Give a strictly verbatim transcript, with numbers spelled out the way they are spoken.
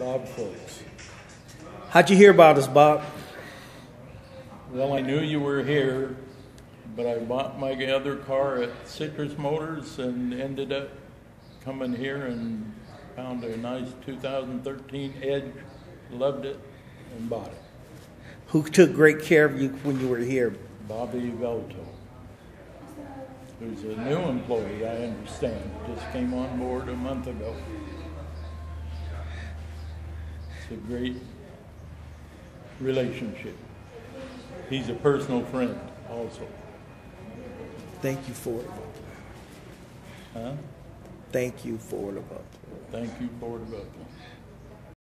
Bob Folk. How'd you hear about us, Bob? Well, I knew you were here, but I bought my other car at Citrus Motors and ended up coming here and found a nice two thousand thirteen Edge, loved it, and bought it. Who took great care of you when you were here? Bobby Velto, who's a new employee, I understand. Just came on board a month ago. It's a great relationship. He's a personal friend also. Thank you, Ford of Upland. Huh? Thank you, Ford of Upland. Thank you, Ford of Upland.